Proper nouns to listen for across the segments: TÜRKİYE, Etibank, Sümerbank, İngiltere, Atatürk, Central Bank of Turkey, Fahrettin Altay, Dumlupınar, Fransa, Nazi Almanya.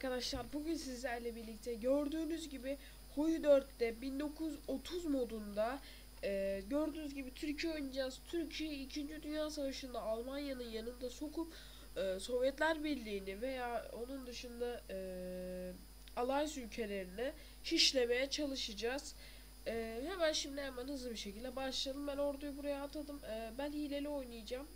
arkadaşlar, bugün sizlerle birlikte gördüğünüz gibi Huy 4'te 1930 modunda gördüğünüz gibi Türkiye oynayacağız. Türkiye 2. Dünya Savaşı'nda Almanya'nın yanında sokup Sovyetler Birliği'ni veya onun dışında Allies ülkelerini şişlemeye çalışacağız. Hemen hızlı bir şekilde başlayalım. Ben orduyu buraya atadım. Ben hileli oynayacağım.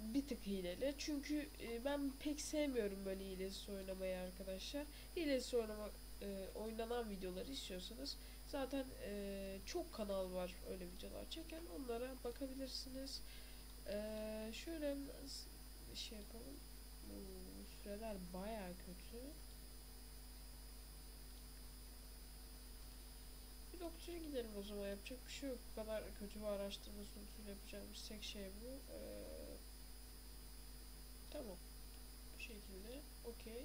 Bir tık hileli. Çünkü ben pek sevmiyorum böyle hilesiz oynamayı arkadaşlar. Hilesiz oynama, oynanan videoları istiyorsanız zaten çok kanal var öyle videolar çeken. Onlara bakabilirsiniz. Şöyle bir şey yapalım. Bu süreler bayağı kötü. Bir doktora gidelim o zaman, yapacak bir şey yok. Bu kadar kötü bir araştırma sonucu yapacağımız tek şey bu. Tamam. Bu şekilde. Okey.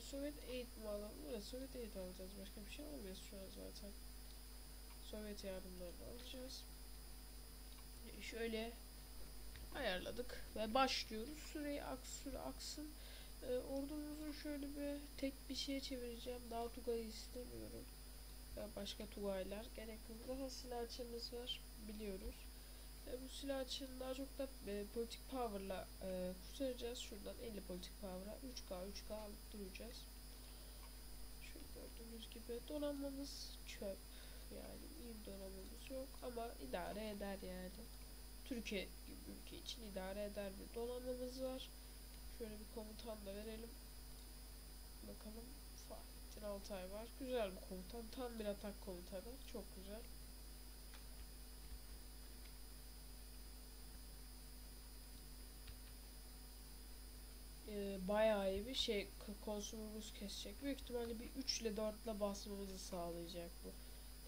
Sovyet eğitimi alalım. Burası Sovyet eğitimi alacağız. Başka bir şey almayız şu an zaten. Sovyet yardımlarını alacağız. Şöyle ayarladık ve başlıyoruz. Süreyi aksın. Ordumuzu şöyle bir tek bir şeye çevireceğim. Daha Tugay'ı istemiyorum. Başka Tugaylar gerekli. Zaten silahçımız var. Biliyoruz. Bu silah için daha çok da politik power'la kurtaracağız. Şuradan 50 politik power'a 3K alıp duracağız. Şöyle gördüğünüz gibi donanmamız çöp. Yani iyi bir donanmamız yok ama idare eder yani. Türkiye gibi ülke için idare eder bir donanmamız var. Şöyle bir komutan da verelim. Bakalım. Fahrettin Altay var. Güzel bir komutan. Tam bir atak komutanı. Çok güzel. Bayağı iyi bir şey, konsumumuz kesecek. Büyük ihtimalle bir 3 ile 4 ile basmamızı sağlayacak bu.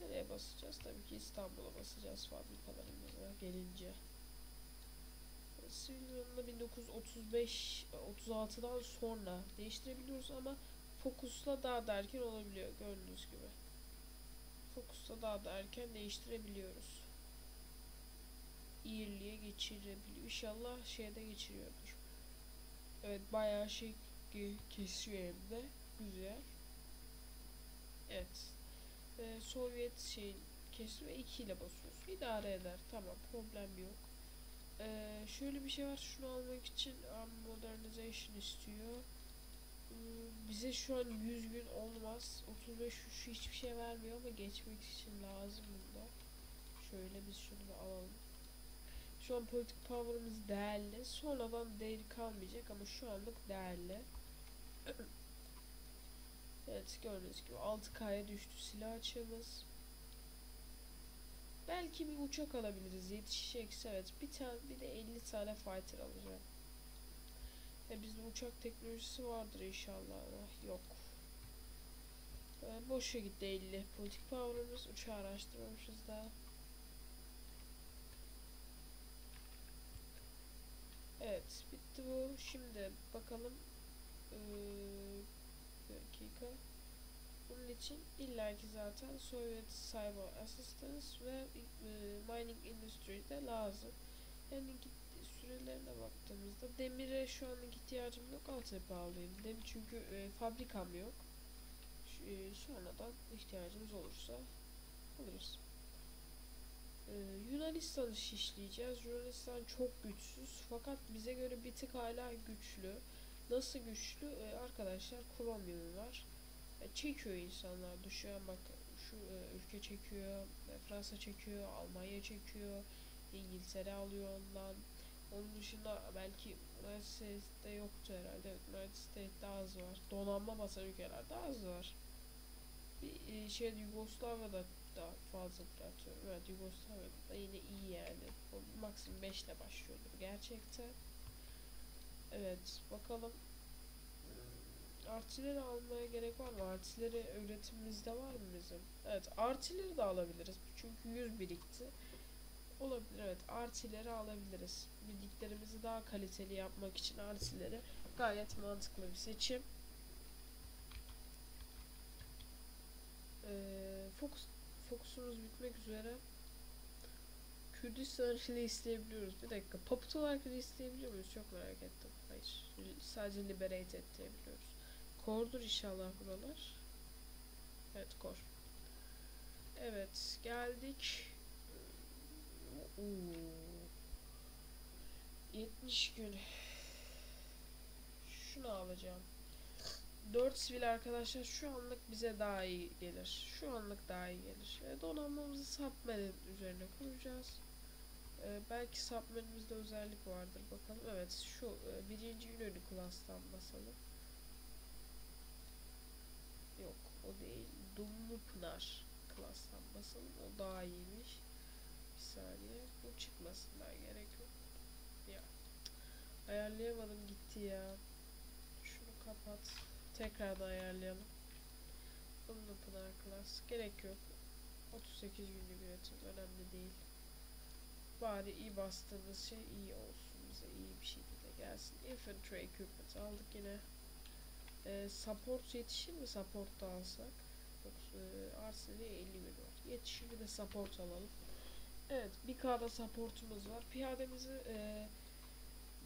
Nereye basacağız? Tabii ki İstanbul'a basacağız fabrikalarımıza gelince. Sivilyan'da 1935-36'dan sonra değiştirebiliyoruz ama Focus'la daha da erken olabiliyor gördüğünüz gibi. Focus'la daha da erken değiştirebiliyoruz. İyiliğe geçirebiliyor. İnşallah şeyde geçiriyordur. Evet, bayağı şey kesiyor hem de. Güzel. Evet. Sovyet şeyin kesimi 2 ile basıyoruz. İdare eder. Tamam. Problem yok. Şöyle bir şey var. Şunu almak için modernization istiyor. Bize şu an 100 gün olmaz. 35 şu hiçbir şey vermiyor ama geçmek için lazım bunda. Şöyle biz şunu da alalım. Şu an politik power'ımız değerli. Sonradan değeri kalmayacak ama şu anlık değerli. Evet, gördüğünüz gibi 6K'ya düştü silah açığımız. Belki bir uçak alabiliriz. Yetişecekse evet. Bir de 50 tane fighter alacağım. Bizde uçak teknolojisi vardır inşallah. Yok. Boşa gitti 50. Politik power'ımız, uçağı araştırmamışız daha. Evet, bitti bu. Şimdi bakalım, dakika. Bunun için illaki zaten Sovyet Cyber Assistance ve Mining Industry de lazım. Yani sürelerine baktığımızda demire şu an ihtiyacım yok, altyapı alayım. Demir çünkü fabrikam yok. Sonradan ihtiyacımız olursa alırız. Yunanistan'ı şişleyeceğiz. Yunanistan çok güçsüz fakat bize göre bir tık hala güçlü. Nasıl güçlü? Arkadaşlar, Kolombiya var. Çekiyor insanlar. Düşüyor bak, şu ülke çekiyor. Fransa çekiyor. Almanya çekiyor. İngiltere alıyor ondan. Onun dışında belki United States'te yoktu herhalde. Evet, United States'te az var. Donanma basan ülkelerde az var. Bir şey Yugoslavya'da daha fazla atıyorum. Evet, Yugoslavya'da yine iyi yani. O maksimum 5 ile başlıyordur gerçekten. Evet, bakalım. Artileri almaya gerek var mı? Artileri üretimimizde var mı bizim? Evet, artileri de alabiliriz. Çünkü 100 birikti. Olabilir, evet. Artileri alabiliriz. Birliklerimizi daha kaliteli yapmak için artileri gayet mantıklı bir seçim. Fokusumuz bitmek üzere. Kürdistan ile isteyebiliyoruz. Bir dakika. Paput olarak da isteyebiliyor muyuz? Çok merak ettim. Hayır. Sadece liberate et diyebiliyoruz. Kordur inşallah buralar. Evet, kor. Evet, geldik. 70 gün. Şunu alacağım. 4 sivil arkadaşlar şu anlık bize daha iyi gelir. Şu anlık daha iyi gelir. Donanmamızı submarine üzerine kuracağız. Belki submarine'imizde özellik vardır. Bakalım. Evet, şu birinci ünlü klastan basalım. Yok, o değil. Dumlupınar klastan basalım. O daha iyiymiş. Bir saniye. Bu çıkmasından gerek yok. Ya. Ayarlayamadım gitti ya. Şunu kapat. Tekrardan ayarlayalım. Dumlupınar klas. Gerek yok. 38 günlük üretim. Önemli değil. Bari iyi bastığımız şey iyi olsun. Bize iyi bir şekilde gelsin. Infantry equipment aldık yine. Support yetişir mi? Support da alsak. Arsenal'e 50 bin var. Yetişir mi de support alalım. Evet, bir K'da supportumuz var. Piyademizi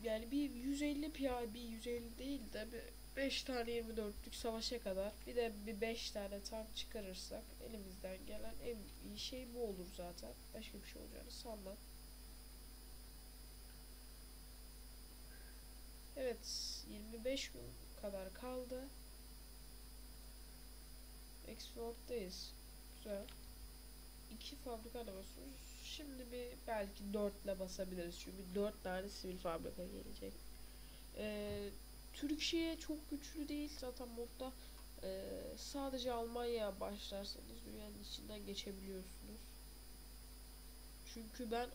yani bir 150 piyade, bir 150 değil de bir 5 tane 24'lük savaşa kadar bir de bir 5 tane tank çıkarırsak elimizden gelen en iyi şey bu olur zaten. Başka bir şey olacağını sanmam. Evet, 25 gün kadar kaldı. Export'tayız. Güzel. 2 fabrika da basıyoruz. Şimdi bir belki 4'le basabiliriz. Çünkü 4 tane sivil fabrika gelecek. Türkiye çok güçlü değil zaten modda, sadece Almanya'ya başlarsanız dünyanın içinden geçebiliyorsunuz. Çünkü ben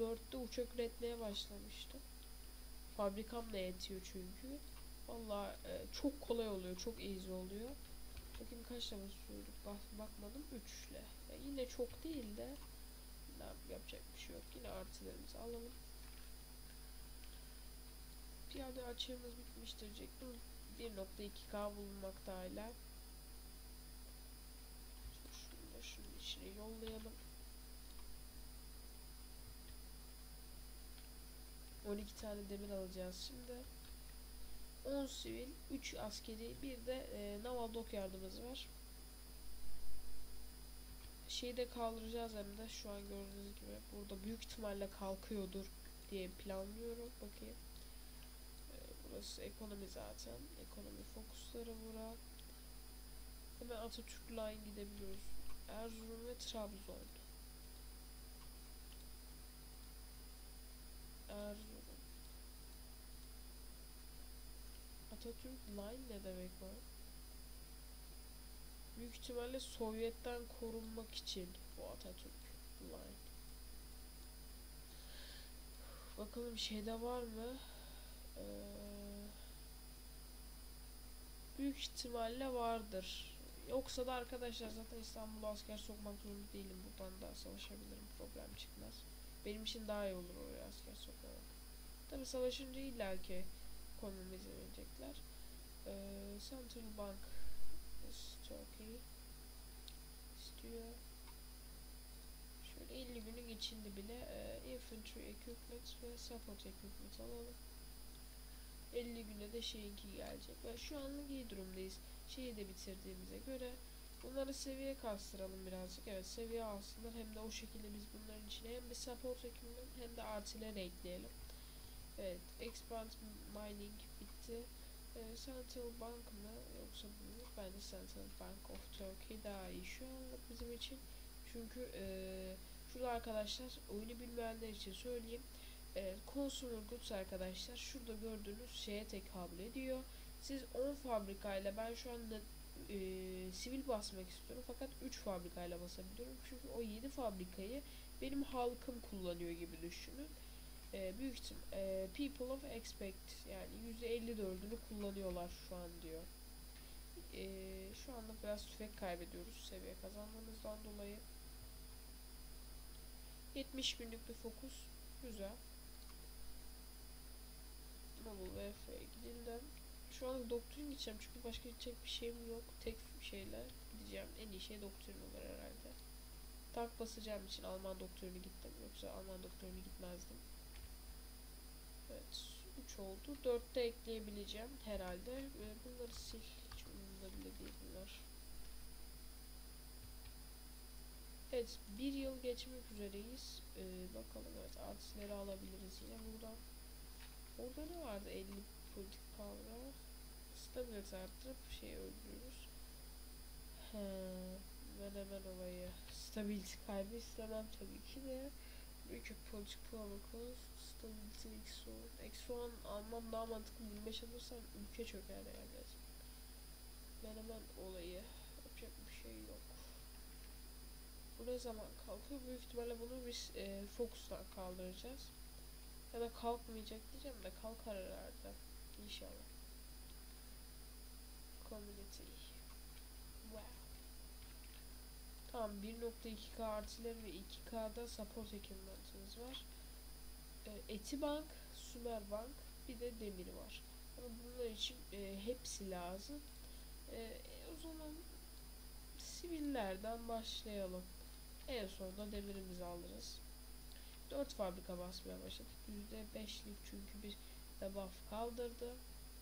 34'te uçak üretmeye başlamıştım. Fabrikam da yetiyor çünkü. Vallahi çok kolay oluyor, çok easy oluyor. Bakayım kaçla basıyorduk, bakmadım 3'le. Yani yine çok değil de yapacak bir şey yok. Yine artılarımızı alalım. Piyade açığımız bitmiştir diyecektim. 1.2K bulunmakta hala. Şunu da şunun içine yollayalım. 12 tane demir alacağız şimdi. 10 sivil, 3 askeri, bir de naval dok yardımımız var. Şeyi de kaldıracağız hem de şu an gördüğünüz gibi. Burada büyük ihtimalle kalkıyordur diye planlıyorum. Bakayım. Burası ekonomi zaten. Ekonomi fokusları bura. Hemen Atatürk Line gidebiliyoruz. Erzurum ve Trabzon. Erzurum. Atatürk Line ne demek o? Büyük ihtimalle Sovyet'ten korunmak için bu Atatürk Line. Bakalım şeyde var mı? Büyük ihtimalle vardır. Yoksa da arkadaşlar zaten İstanbul'a asker sokmak zorunda değilim. Buradan da savaşabilirim. Problem çıkmaz. Benim için daha iyi olur oraya asker sokmak. Tabi savaşınca illaki konum izin verecekler. Central Bank of Turkey istiyor. Şöyle 50 günün içinde bile infantry equipment ve support equipment alalım. 50 güne de şeyinki gelecek ve şu anlık iyi durumdayız. Şeyi de bitirdiğimize göre bunları seviye kastıralım birazcık. Evet, seviye alsınlar, hem de o şekilde biz bunların içine hem bir support ekleyelim hem de artileri ekleyelim. Evet, expand mining bitti. Central Bank mı yoksa bunu? Bence Central Bank of Turkey daha iyi şu anlık bizim için. Çünkü şurada arkadaşlar, oyunu bilmeyenler için söyleyeyim. Consumer Goods arkadaşlar şurada gördüğünüz şeye tekabül ediyor. Siz 10 fabrikayla, ben şu anda sivil basmak istiyorum fakat 3 fabrikayla basabiliyorum. Çünkü o 7 fabrikayı benim halkım kullanıyor gibi düşünün. Büyük ihtimal people of expect, yani %54'ünü kullanıyorlar şu an diyor. Şu anda biraz tüfek kaybediyoruz seviye kazandığımızdan dolayı. 70 günlük bir fokus, güzel. Mobile VF'ye gidelim. Şu an doktorin gideceğim çünkü başka gidecek bir şeyim yok. Tek şeyler gideceğim. En iyi şey doktorin olur herhalde. Tak basacağım için Alman doktoruna gittim. Yoksa Alman doktoruna gitmezdim. Evet, 3 oldu. 4'te ekleyebileceğim herhalde. Bunları sil. Evet, bir yıl geçmek üzereyiz. Bakalım, evet, artistleri alabiliriz yine buradan. Orada ne vardı? 50 politik power. Stability arttırıp şey öldürüyoruz. Ben hemen olayı. Stability kaybı istemem tabii ki de. Büyük politik power cost. Stability X1 almam daha mantıklı. 25 alırsam ülke çöker yani. Ben hemen olayı. Yapacak bir şey yok. Bu ne zaman kalkıyor? Büyük ihtimalle bunu biz fokusla kaldıracağız. Ya da kalkmayacak diyeceğim de kalkar herhalde. İnşallah. Community. Wow. Tamam, 1.2k artiler ve 2k'da support ekipmanımız var. Etibank, Sümerbank, bir de demir var. Ama bunlar için hepsi lazım. O zaman sivillerden başlayalım. En sonunda demirimizi alırız. 4 fabrika basmaya başladık. %5'lik çünkü bir debuff kaldırdı.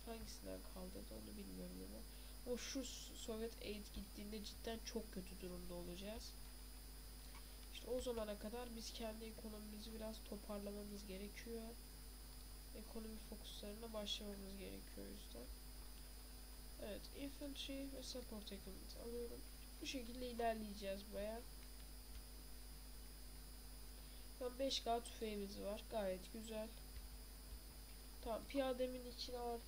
Hangisinden kaldırdı onu bilmiyorum ama. O şu Sovyet Aid gittiğinde cidden çok kötü durumda olacağız. İşte o zamana kadar biz kendi ekonomimizi biraz toparlamamız gerekiyor. Ekonomi fokuslarına başlamamız gerekiyor o yüzden. Evet, infantry ve support equipment alıyorum. Bu şekilde ilerleyeceğiz bayağı. 5k tüfeğimiz var. Gayet güzel. Tamam, piyademin içine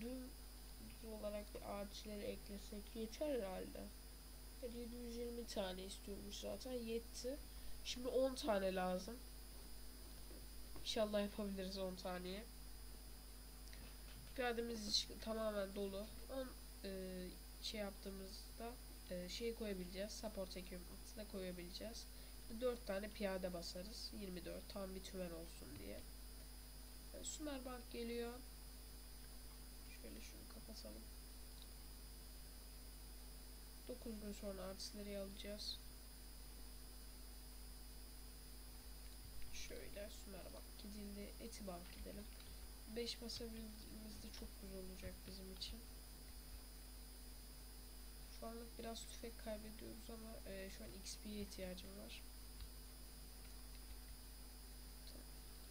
düz olarak bir artilleri eklesek yeter herhalde. 720 tane istiyormuş zaten. Yetti. Şimdi 10 tane lazım. İnşallah yapabiliriz 10 taneye. Piyademiz için tamamen dolu. 10 şey yaptığımızda şeyi koyabileceğiz. Support equipment'ı koyabileceğiz. 4 tane piyade basarız. 24 tam bir tümen olsun diye. Yani Sümerbank geliyor. Şöyle şunu kapatalım. 9 gün sonra artistleri alacağız. Şöyle Sümerbank gidildi. Etibank gidelim. 5 basabildiğimizde çok güzel olacak bizim için. Şu anlık biraz tüfek kaybediyoruz ama şu an XP'ye ihtiyacım var.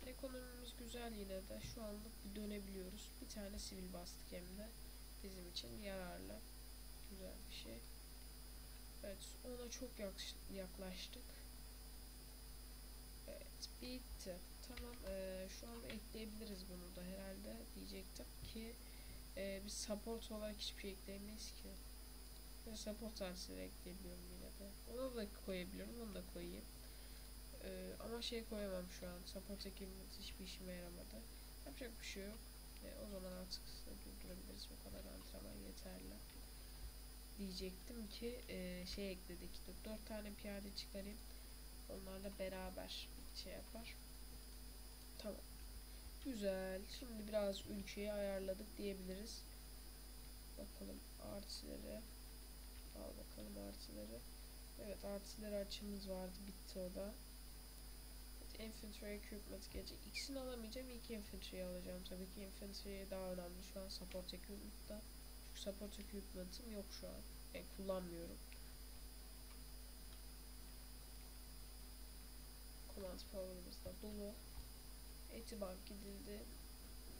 Ekonomimiz güzel yine de. Şu anlık bir dönebiliyoruz. Bir tane sivil bastık hem de. Bizim için yararlı. Güzel bir şey. Evet, ona çok yaklaştık. Evet, bitti. Tamam, şu an ekleyebiliriz bunu da herhalde. Diyecektim ki biz support olarak hiçbir şey ekleyemeyiz ki. Ve support artisleri ekleyebiliyorum yine de. Onu da koyabiliyorum, onu da koyayım. Ama şey koyamam şu an. Support ekibimiz hiçbir işime yaramadı. Yapacak bir şey yok. O zaman artık durdurabiliriz. Bu kadar antrenman yeterli. Diyecektim ki şey ekledik. 4 tane piyade çıkarayım. Onlarla beraber şey yapar. Tamam. Güzel. Şimdi biraz ülkeyi ayarladık diyebiliriz. Bakalım artilere. Al bakalım artilere. Evet, artilere açımız vardı. Bitti o da. Infantry equipment gelecek. İkisini alamayacağım. İlk infantry'yi alacağım. Tabii ki infantry daha önemli. Şu an support equipment'da. Çünkü support equipment'ım yok şu an. Yani kullanmıyorum. Command power'ımız da dolu. Etibank gidildi.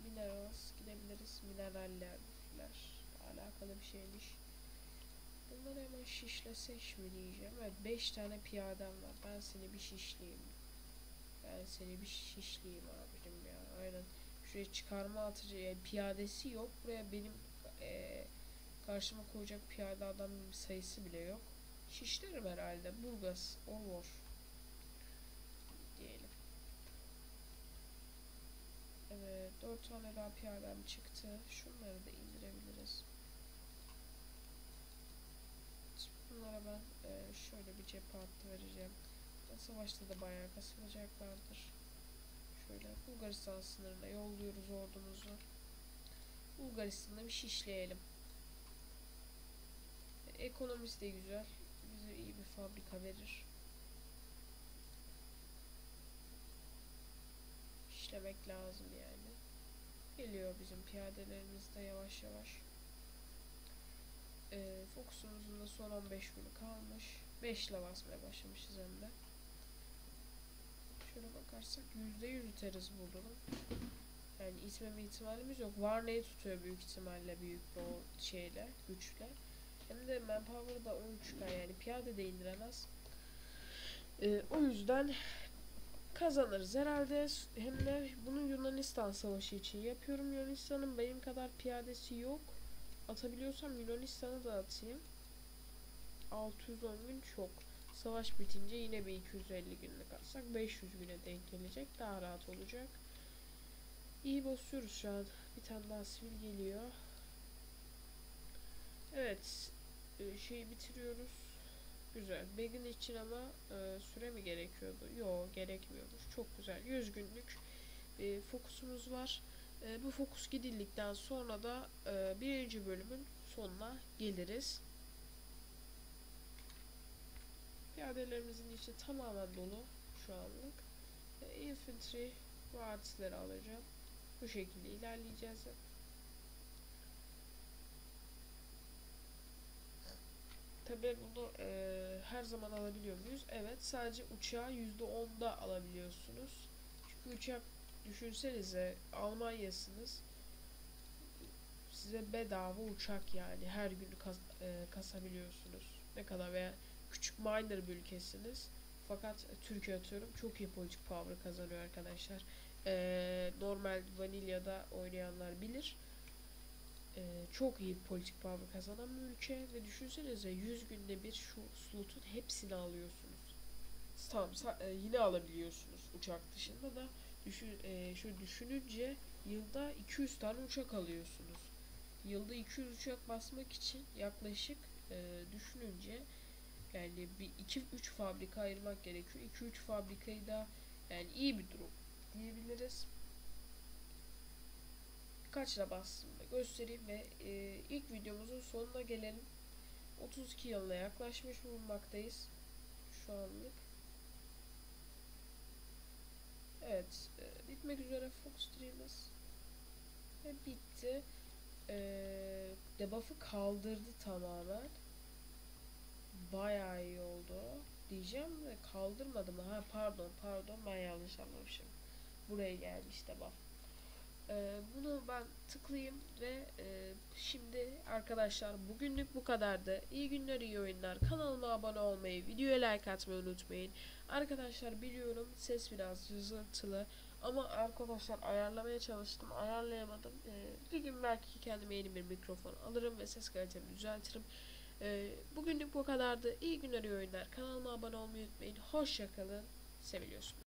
Minerals gidebiliriz. Minerallerler alakalı bir şeymiş. Bunları hemen şişlesek mi diyeceğim. Evet, 5 tane piyadem var. Ben seni bir şişleyeyim. Ben seni bir şişleyeyim abicim ya. Aynen. Şuraya çıkarma atıcı piyadesi yok. Buraya benim karşıma koyacak piyade adam sayısı bile yok. Şişlerim herhalde. Burgas. Orvor. Diyelim. Evet. 4 tane daha piyadem çıktı. Şunları da indirebiliriz. Bunlara ben şöyle bir cephe hattı vereceğim. Savaşta da bayağı kasılacaklardır. Şöyle Bulgaristan sınırına yolluyoruz ordumuzu. Bulgaristan'da bir şişleyelim. Ekonomisi de güzel. Bize iyi bir fabrika verir. Şişlemek lazım yani. Geliyor bizim piyadelerimiz de yavaş yavaş. Fokusumuzun da son 15 günü kalmış. 5 ile basmaya başlamışız hem de. Şöyle bakarsak %100 üteriz buradan. Yani itmeme ihtimalimiz yok. Varley tutuyor büyük ihtimalle büyük bir o şeyle, güçle. Hem de manpower da 13k, yani piyade de indiremez. O yüzden kazanırız herhalde. Hem de bunu Yunanistan savaşı için yapıyorum. Yunanistan'ın benim kadar piyadesi yok. Atabiliyorsam Yunanistan'ı da atayım. 610 gün çok. Savaş bitince yine bir 250 günlük atsak 500 güne denk gelecek. Daha rahat olacak. İyi basıyoruz şu an. Bir tane daha sivil geliyor. Evet. Şeyi bitiriyoruz. Güzel. Begin için ama süre mi gerekiyordu? Yok, gerekmiyormuş. Çok güzel. 100 günlük fokusumuz var. Bu fokus gidildikten sonra da birinci bölümün sonuna geliriz. Piyadelerimizin içi tamamen dolu şu anlık. Infantry ve artileri alacağım. Bu şekilde ilerleyeceğiz. Tabii bunu her zaman alabiliyor muyuz? Evet, sadece uçağı %10'da alabiliyorsunuz. Çünkü uçak, düşünsenize Almanya'sınız, size bedava uçak, yani her gün kasabiliyorsunuz. Ne kadar, veya küçük miner bir ülkesiniz. Fakat Türkiye atıyorum çok iyi politik power kazanıyor arkadaşlar. Normal vanilyada oynayanlar bilir. Çok iyi politik power kazanan bir ülke ve düşünsenize 100 günde bir şu slotun hepsini alıyorsunuz. Tamam, yine alabiliyorsunuz uçak dışında da. Şöyle düşününce yılda 200 tane uçak alıyorsunuz. Yılda 200 uçak basmak için yaklaşık düşününce yani bir 2-3 fabrika ayırmak gerekiyor. 2-3 fabrikayı da, yani iyi bir durum diyebiliriz. Kaçla bastım da göstereyim ve ilk videomuzun sonuna gelelim. 32 yılına yaklaşmış bulunmaktayız şu anlık. Evet, bitmek üzere Fox Stream'imiz ve bitti. Debuff'ı kaldırdı tamamen. Bayağı iyi oldu diyeceğim de kaldırmadım. Ha, pardon, ben yanlış anlamışım. Buraya gelmiş debuff. Bunu ben tıklayayım ve şimdi arkadaşlar bugünlük bu kadardı. İyi günler, iyi oyunlar. Kanalıma abone olmayı, videoya like atmayı unutmayın. Arkadaşlar biliyorum ses biraz hızırtılı ama arkadaşlar ayarlamaya çalıştım, ayarlayamadım. Bir gün belki kendime yeni bir mikrofon alırım ve ses kalitemi düzeltirim. Bugünlük bu kadardı. İyi günler, iyi oyunlar. Kanalıma abone olmayı unutmayın. Hoşçakalın. Seviliyorsunuz.